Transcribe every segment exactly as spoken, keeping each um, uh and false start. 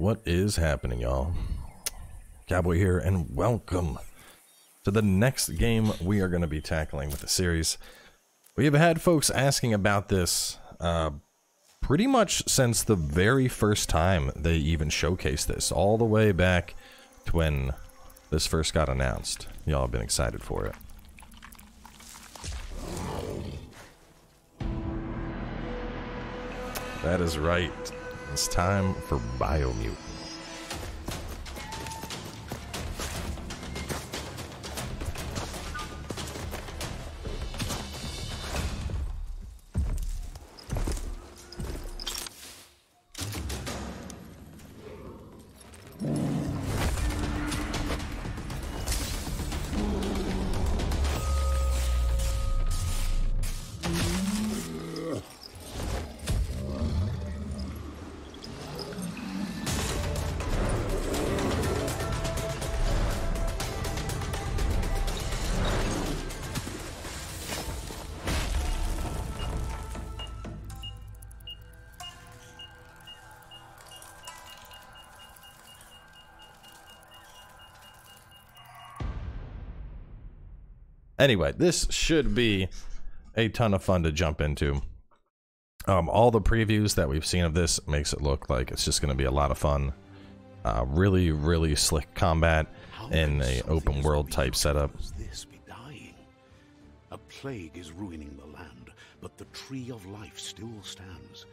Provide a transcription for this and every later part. What is happening, y'all? Cowboy here, and welcome to the next game we are going to be tackling with the series. We have had folks asking about this uh, pretty much since the very first time they even showcased this, all the way back to when this first got announced. Y'all have been excited for it. That is right. It's time for Biomutant. Anyway, this should be a ton of fun to jump into. Um, all the previews that we've seen of this makes it look like it's just going to be a lot of fun. Uh, really, really slick combat in an open world type setup. This be dying? A plague is ruining the land, but the tree of life still stands.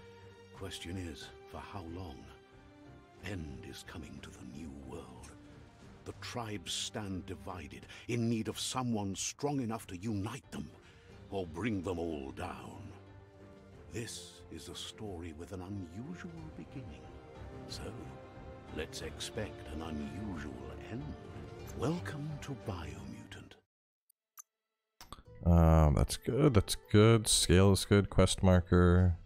Question is, for how long? End is coming to the new world. The tribes stand divided, in need of someone strong enough to unite them, or bring them all down. This is a story with an unusual beginning. So, let's expect an unusual end. Welcome to Biomutant. Um, that's good, that's good. Scale is good, quest marker.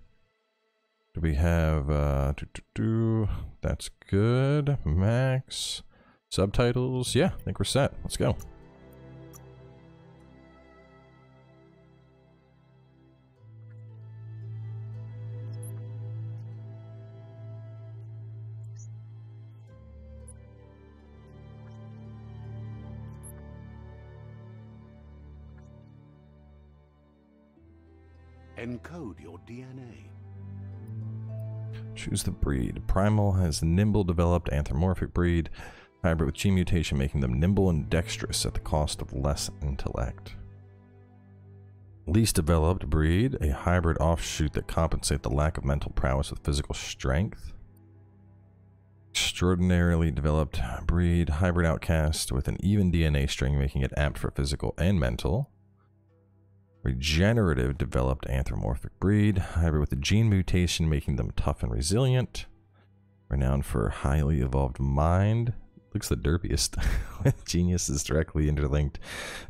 Do we have, uh, do, do, do. That's good, max. Subtitles, yeah, I think we're set. Let's go. Encode your D N A. Choose the breed. Primal has nimble developed anthropomorphic breed. Hybrid with gene mutation, making them nimble and dexterous at the cost of less intellect. Least developed breed, a hybrid offshoot that compensates the lack of mental prowess with physical strength. Extraordinarily developed breed, hybrid outcast with an even D N A string, making it apt for physical and mental. Regenerative developed anthropomorphic breed, hybrid with a gene mutation, making them tough and resilient. Renowned for highly evolved mind. Looks the derpiest. Genius is directly interlinked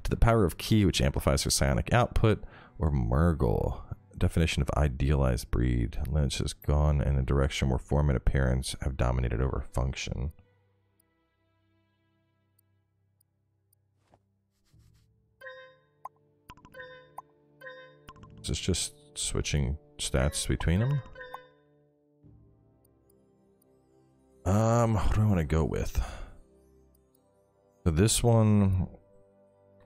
to the power of Ki, which amplifies her psionic output, or Murgle. Definition of idealized breed. Lineage has gone in a direction where form and appearance have dominated over function. Is this just switching stats between them? Um, what do I want to go with? So this one,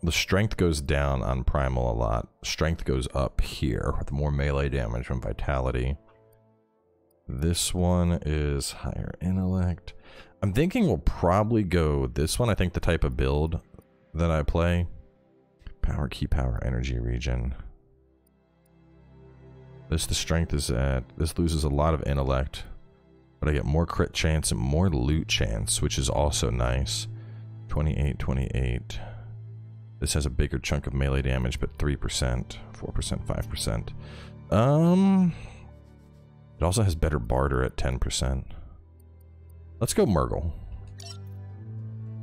the strength goes down on Primal a lot. Strength goes up here with more melee damage from Vitality. This one is higher intellect. I'm thinking we'll probably go this one. I think the type of build that I play. Power, Ki, power, energy region. This, the strength is at, this loses a lot of intellect. But I get more crit chance and more loot chance, which is also nice. twenty-eight, twenty-eight. This has a bigger chunk of melee damage, but three percent, four percent, five percent. Um, it also has better barter at ten percent. Let's go Murgle.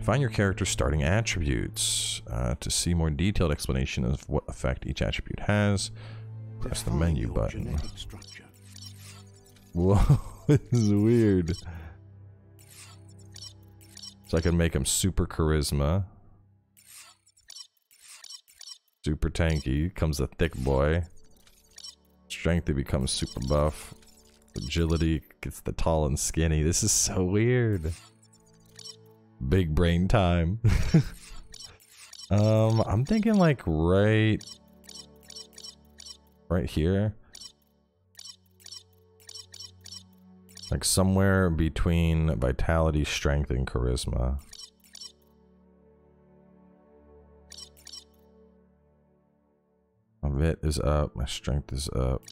Find your character's starting attributes. Uh, to see more detailed explanation of what effect each attribute has, press the menu button. Whoa. This is weird. So I can make him super charisma. Super tanky. Comes a thick boy. Strength, he becomes super buff. Agility It's the tall and skinny. This is so weird. Big brain time. um, I'm thinking like right... Right here. Like somewhere between vitality, strength, and charisma. My vit is up, my strength is up.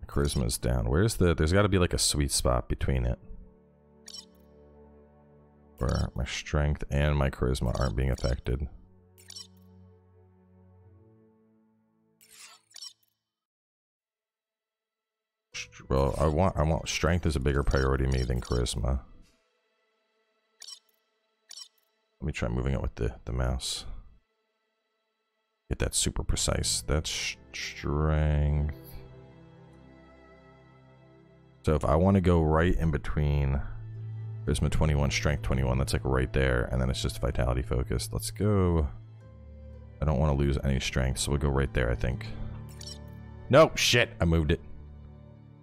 My charisma is down. Where's the, there's gotta be like a sweet spot between it. Where my strength and my charisma aren't being affected. Well, I want, I want, strength is a bigger priority to me than charisma. Let me try moving it with the, the mouse. Get that super precise. That's strength. So if I want to go right in between charisma twenty-one, strength twenty-one, that's like right there. And then it's just vitality focused. Let's go. I don't want to lose any strength. So we'll go right there, I think. No, shit. I moved it.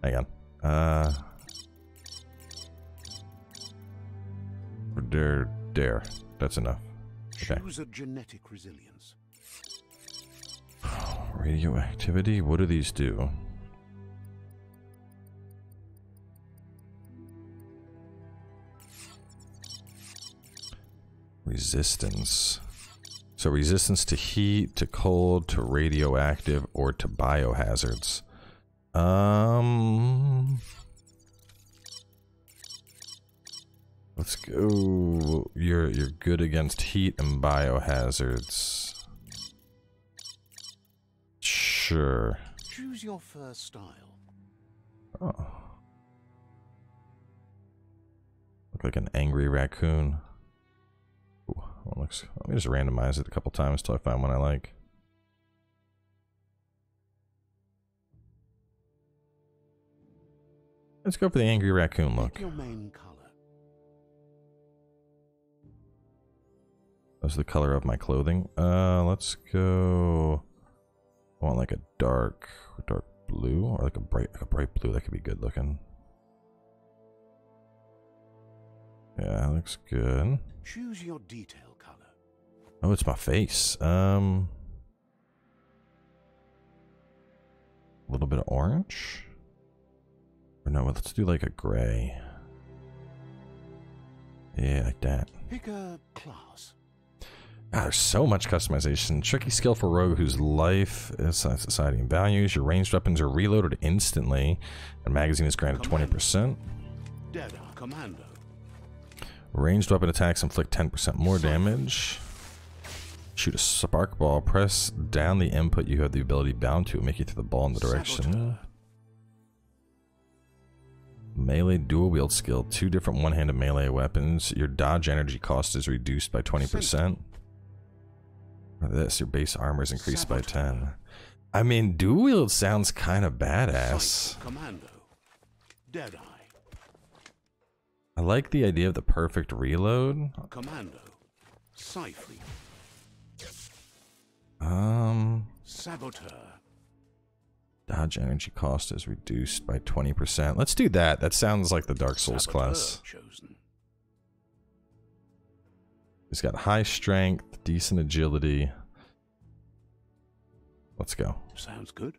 Hang on. Uh, there, there. That's enough. Okay. Choose a genetic resilience. Radioactivity? What do these do? Resistance. So resistance to heat, to cold, to radioactive, or to biohazards. Um... Let's go... You're, you're good against heat and biohazards. Sure. Choose your first style. Oh. Look like an angry raccoon. Ooh, that looks, let me just randomize it a couple times till I find one I like. Let's go for the angry raccoon look. Your main color. That's the color of my clothing. Uh, let's go... I want like a dark, dark blue, or like a bright, like a bright blue. That could be good looking. Yeah, that looks good. Choose your detail color. Oh, it's my face. Um, a little bit of orange. Or no, let's do like a gray. Yeah, like that. Pick a class. God, there's so much customization. Tricky skill for rogue whose life is society and values. Your ranged weapons are reloaded instantly, and magazine is granted twenty percent. Commando. Ranged weapon attacks inflict ten percent more damage. Shoot a spark ball. Press down the input you have the ability bound to, make you throw the ball in the direction. Saboteur. Melee dual wield skill. Two different one-handed melee weapons. Your dodge energy cost is reduced by twenty percent. For this, your base armor is increased Saboteur. by ten. I mean, dual wield sounds kind of badass. Commando. Deadeye. I like the idea of the perfect reload. Commando. Cypher. Um. Saboteur. Dodge energy cost is reduced by twenty percent. Let's do that. That sounds like the Dark Souls Saboteur class. Chosen. He's got high strength, decent agility. Let's go. Sounds good.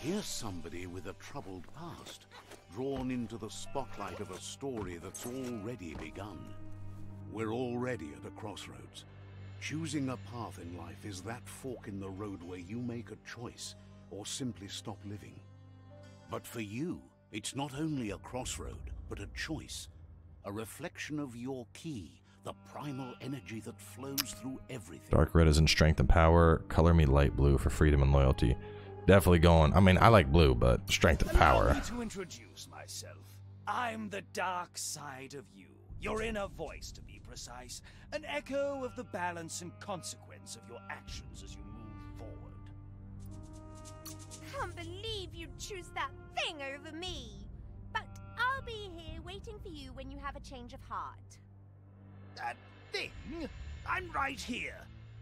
Here's somebody with a troubled past, drawn into the spotlight of a story that's already begun. We're already at a crossroads. Choosing a path in life is that fork in the road where you make a choice or simply stop living. But for you, it's not only a crossroad, but a choice. A reflection of your key, the primal energy that flows through everything. Dark red is in strength and power. Color me light blue for freedom and loyalty. Definitely going. I mean, I like blue, but strength and power. Allow me to introduce myself. I'm the dark side of you. Your inner voice, to be precise, an echo of the balance and consequence of your actions as you move forward. Can't believe you'd choose that thing over me. But I'll be here waiting for you when you have a change of heart. That thing? I'm right here.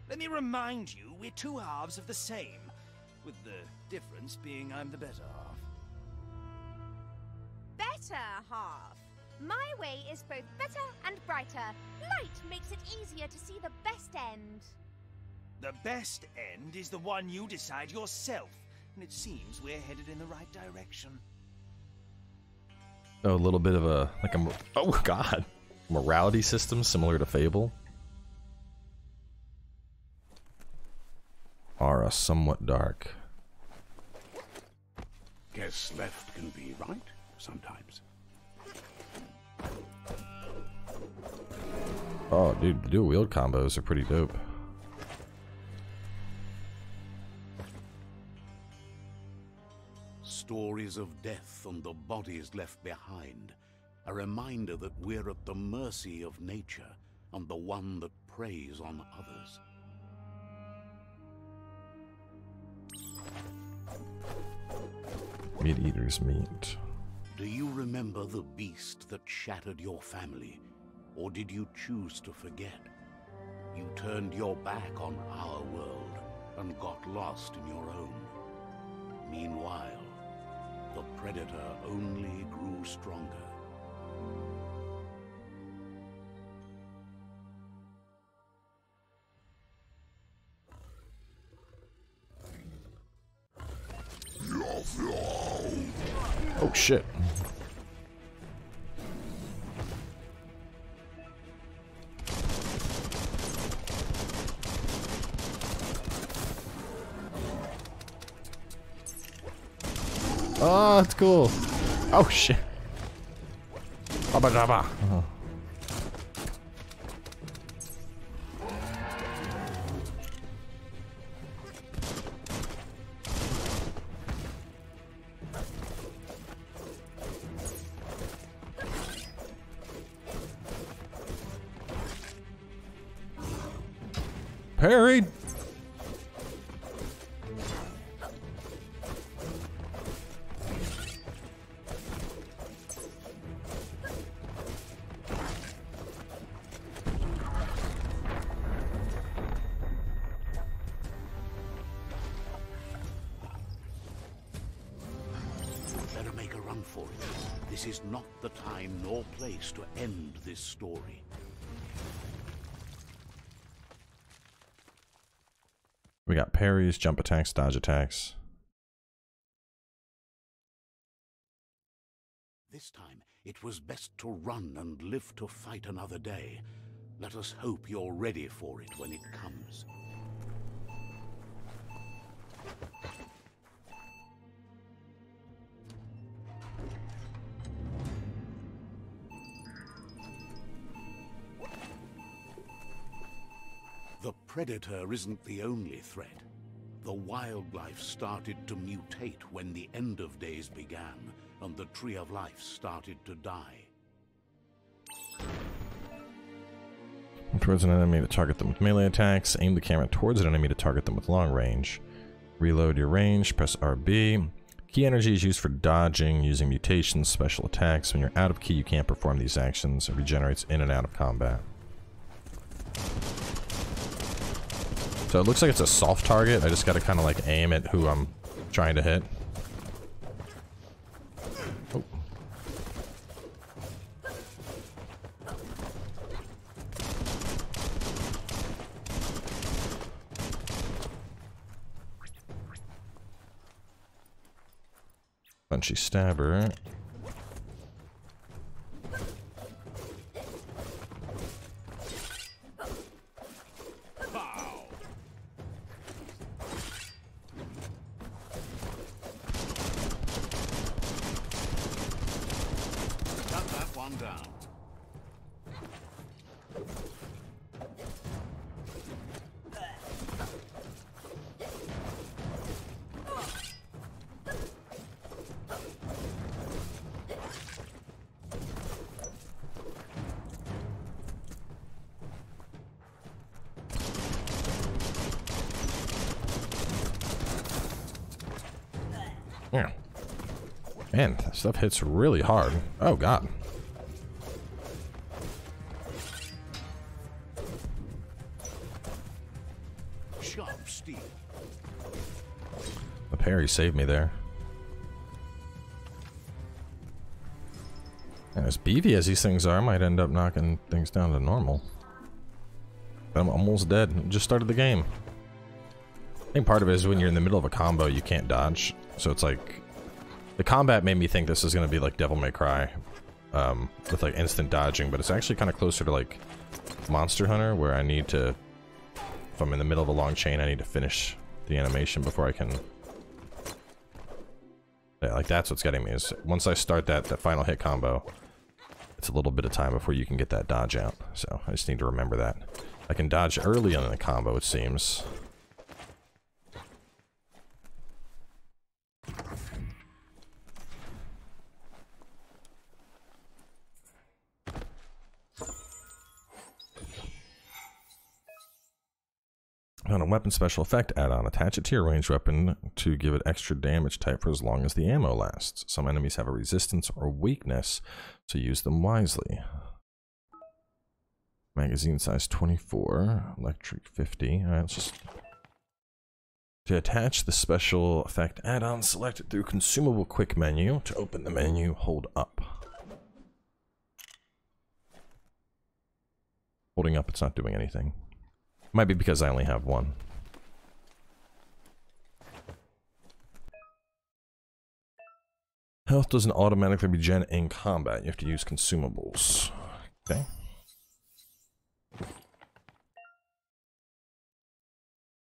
Let me remind you, we're two halves of the same. with the difference being I'm the better half. Better half? My way is both better and brighter. Light makes it easier to see the best end. The best end is the one you decide yourself, and it seems we're headed in the right direction. Oh, a little bit of a, like a, oh god, morality system similar to Fable. Aura somewhat dark. Guess left can be right sometimes. Oh, dude, the dual wield combos are pretty dope. Stories of death and the bodies left behind. A reminder that we're at the mercy of nature and the one that preys on others. Meat eaters meet. Do you remember the beast that shattered your family? Or did you choose to forget? You turned your back on our world and got lost in your own. Meanwhile, the predator only grew stronger. Oh shit. Oh, that's cool. Oh shit. Baba daba. Oh. Parried. Better make a run for it. This is not the time nor place to end this story. We got parries, jump attacks, dodge attacks. This time, it was best to run and live to fight another day. Let us hope you're ready for it when it comes. The predator isn't the only threat. The wildlife started to mutate when the end of days began, and the tree of life started to die. Aim towards an enemy to target them with melee attacks. Aim the camera towards an enemy to target them with long range. Reload your range, press R B. Key energy is used for dodging, using mutations, special attacks. When you're out of key, you can't perform these actions. It regenerates in and out of combat. So it looks like it's a soft target. I just gotta kinda like aim at who I'm trying to hit. Oh. Punchy stabber. Yeah. Man, that stuff hits really hard. Oh god. Sharp steel. parry saved me there. And as beefy as these things are, I might end up knocking things down to normal. I'm almost dead. I just started the game. I think part of it is when you're in the middle of a combo, you can't dodge. So it's like... the combat made me think this is going to be like Devil May Cry. Um, with like instant dodging, but it's actually kind of closer to like Monster Hunter, where I need to... if I'm in the middle of a long chain, I need to finish the animation before I can... yeah, like that's what's getting me, is once I start that, that final hit combo, it's a little bit of time before you can get that dodge out. So I just need to remember that. I can dodge early on in the combo, it seems. On a weapon special effect add-on, attach it to your ranged weapon to give it extra damage type for as long as the ammo lasts. Some enemies have a resistance or weakness, so use them wisely. Magazine size twenty-four, electric fifty. All right, let's just... to attach the special effect add-on, select it through consumable quick menu. To open the menu, hold up. Holding up, it's not doing anything. Might be because I only have one. Health doesn't automatically regen in combat. You have to use consumables. Okay.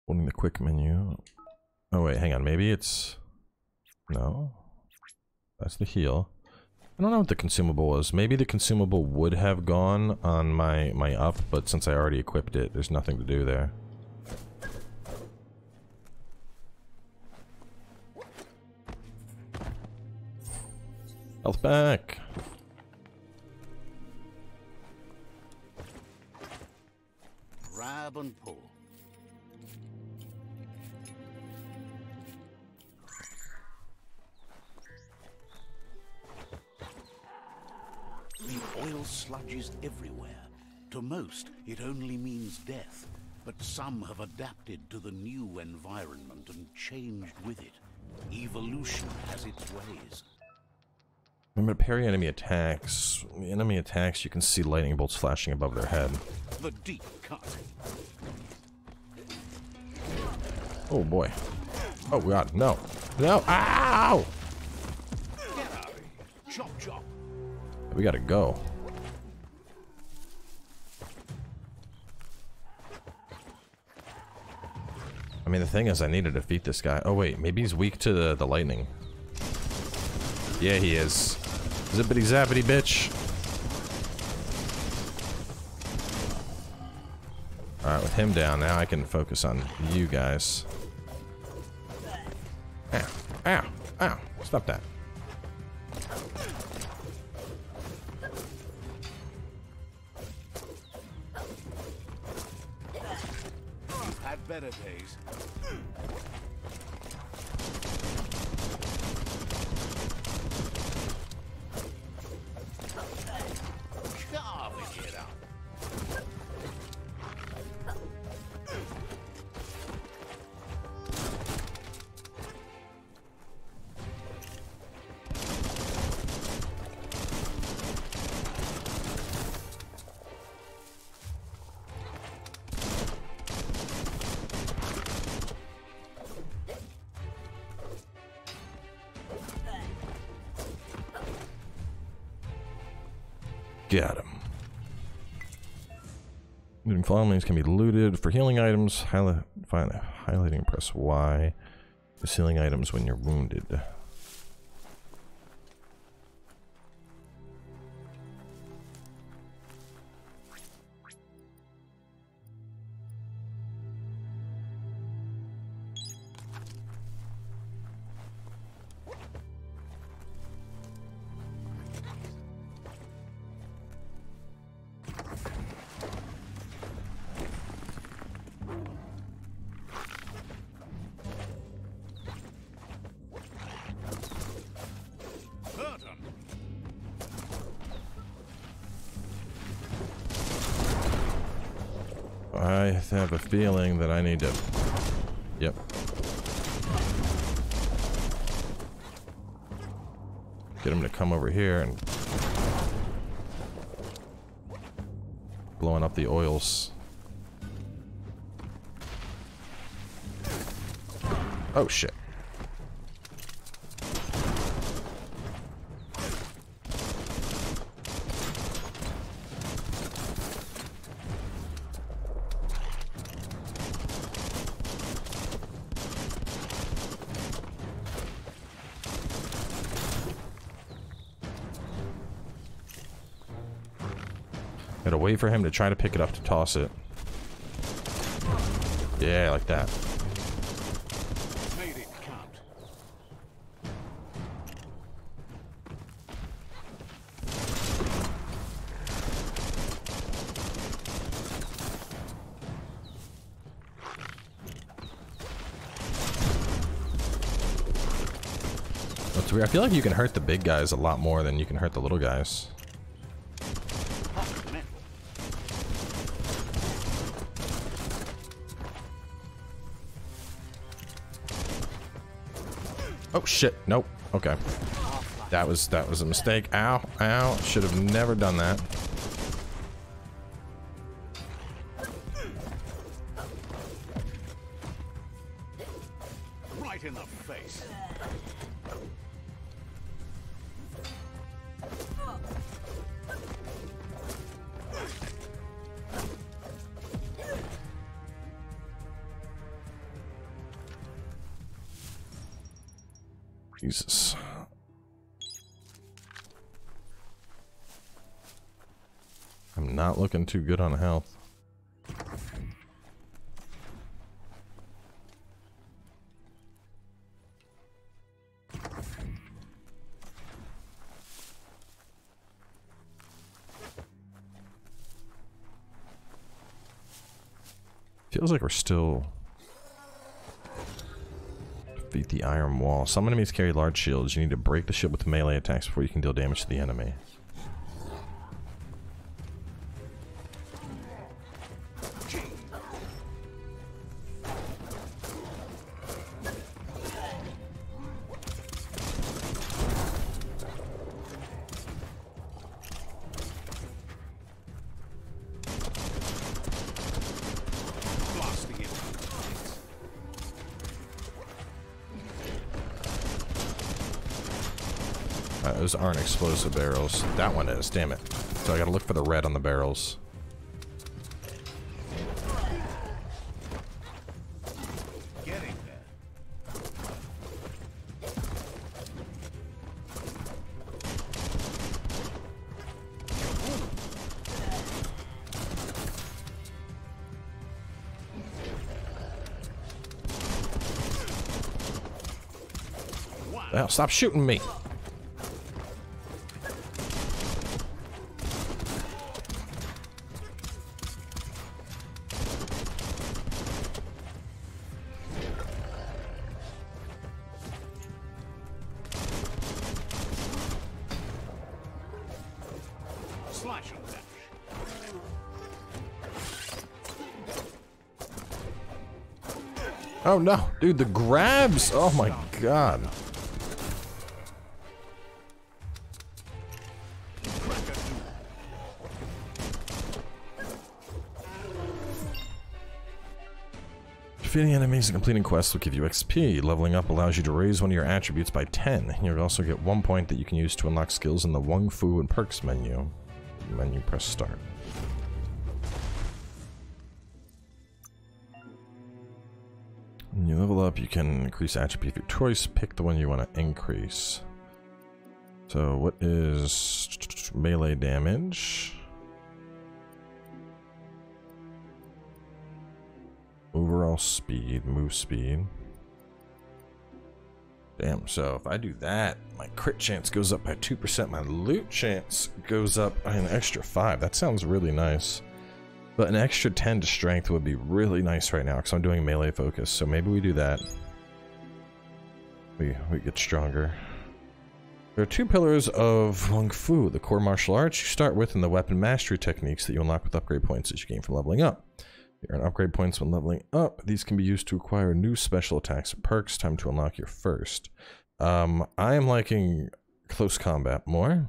Holding the quick menu. Oh wait, hang on. Maybe it's... no. That's the heal. I don't know what the consumable was. Maybe the consumable would have gone on my, my up, but since I already equipped it, there's nothing to do there. Health back! Grab and pull. The oil sludges everywhere. To most, it only means death, but some have adapted to the new environment and changed with it. Evolution has its ways. Remember to parry enemy attacks. When the enemy attacks, you can see lightning bolts flashing above their head. The deep cut. Oh boy. Oh god, no. No! Ow! Get out. Chop chop. We gotta go. I mean, the thing is, I need to defeat this guy. Oh wait, maybe he's weak to the, the lightning. Yeah, he is. Zippity zappity, bitch. Alright, with him down, now I can focus on you guys. Ow, ow, ow. Stop that. Better days. Got him. Looting followings can be looted. For healing items, highlight, find, highlighting, press Y. For healing items when you're wounded. I have a feeling that I need to... yep. Get him to come over here and blowing up the oils. Oh shit. Gotta wait for him to try to pick it up to toss it. Yeah, like that. Made it count. That's weird. I feel like you can hurt the big guys a lot more than you can hurt the little guys. Oh shit, nope. Okay. That was that was a mistake. Ow, ow. Should have never done that. Right in the face. Jesus. I'm not looking too good on health. Feels like we're still... Defeat the iron wall. Some enemies carry large shields. You need to break the shield with melee attacks before you can deal damage to the enemy. Uh, those aren't explosive barrels. That one is, damn it. So I gotta look for the red on the barrels. Getting there. Wow, stop shooting me! Oh no, dude, the grabs! Oh my god. Defeating enemies and completing quests will give you X P. Leveling up allows you to raise one of your attributes by ten. You'll also get one point that you can use to unlock skills in the Wung-Fu and Perks menu. Menu, press start. When you level up, you can increase attribute through choice. Pick the one you want to increase. So what is melee damage? Overall speed, move speed. Damn, so if I do that, my crit chance goes up by two percent. My loot chance goes up by an extra five. That sounds really nice. But an extra ten to strength would be really nice right now because I'm doing melee focus. So maybe we do that. We, we get stronger. There are two pillars of Wung Fu, the core martial arts you start with and the weapon mastery techniques that you unlock with upgrade points that you gain from leveling up. You earn upgrade points when leveling up. These can be used to acquire new special attacks and perks. Time to unlock your first. Um, I am liking close combat more.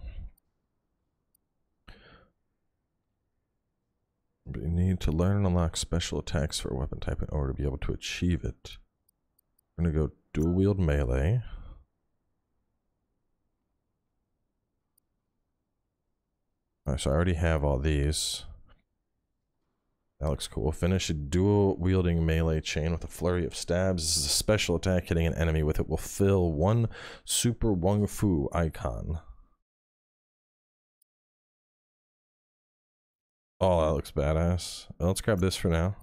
But you need to learn and unlock special attacks for a weapon type in order to be able to achieve it. I'm going to go dual wield melee. Alright, so I already have all these. That looks cool. Finish a dual wielding melee chain with a flurry of stabs. This is a special attack. Hitting an enemy with it will fill one super Wung-Fu icon. Oh, that looks badass. Well, let's grab this for now.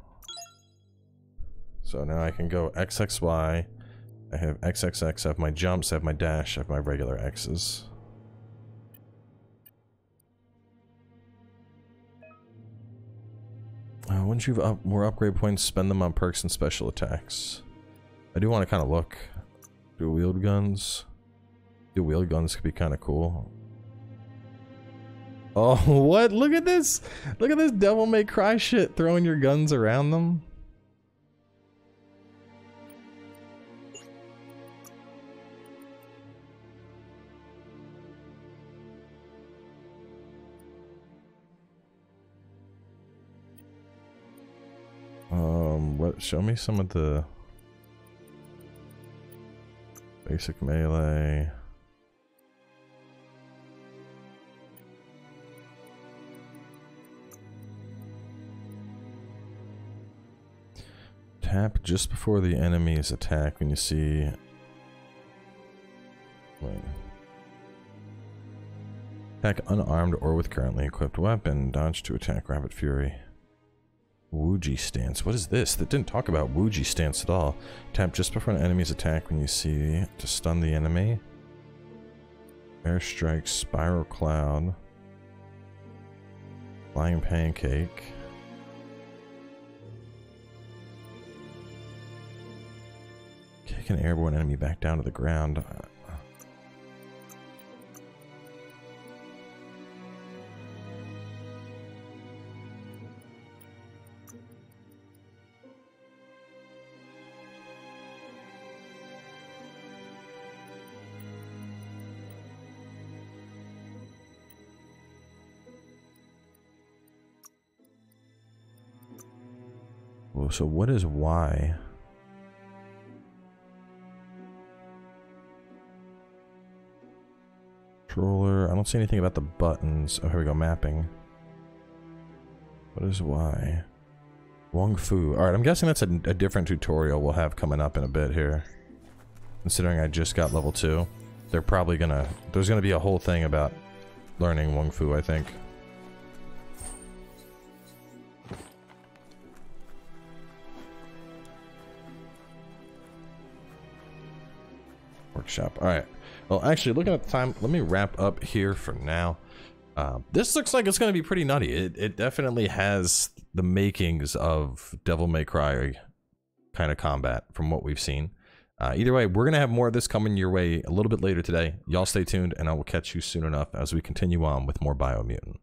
So now I can go X X Y. I have X X X. I have my jumps. I have my dash. I have my regular X's. Uh, once you have up more upgrade points, spend them on perks and special attacks. I do want to kind of look. Dual wield guns. Dual wield guns could be kind of cool. Oh, what? Look at this! Look at this Devil May Cry shit, throwing your guns around them. Um, what? Show me some of the basic melee. Tap just before the enemy's attack when you see. Wait. Attack unarmed or with currently equipped weapon. Dodge to attack. Rapid Fury. Wuji stance. What is this? That didn't talk about Wuji stance at all. Tap just before an enemy's attack when you see to stun the enemy. Airstrike, Spiral Cloud, Flying Pancake. Kick an airborne enemy back down to the ground. So what is Y? Controller. I don't see anything about the buttons. Oh, here we go. Mapping. What is Y? Wung-Fu. Alright, I'm guessing that's a, a different tutorial we'll have coming up in a bit here. Considering I just got level two. They're probably gonna... There's gonna be a whole thing about learning Wung-Fu, I think. Workshop. All right. Well, actually, looking at the time, let me wrap up here for now. Uh, this looks like it's going to be pretty nutty. It, it definitely has the makings of Devil May Cry kind of combat from what we've seen. Uh, either way, we're going to have more of this coming your way a little bit later today. Y'all stay tuned, and I will catch you soon enough as we continue on with more Biomutant.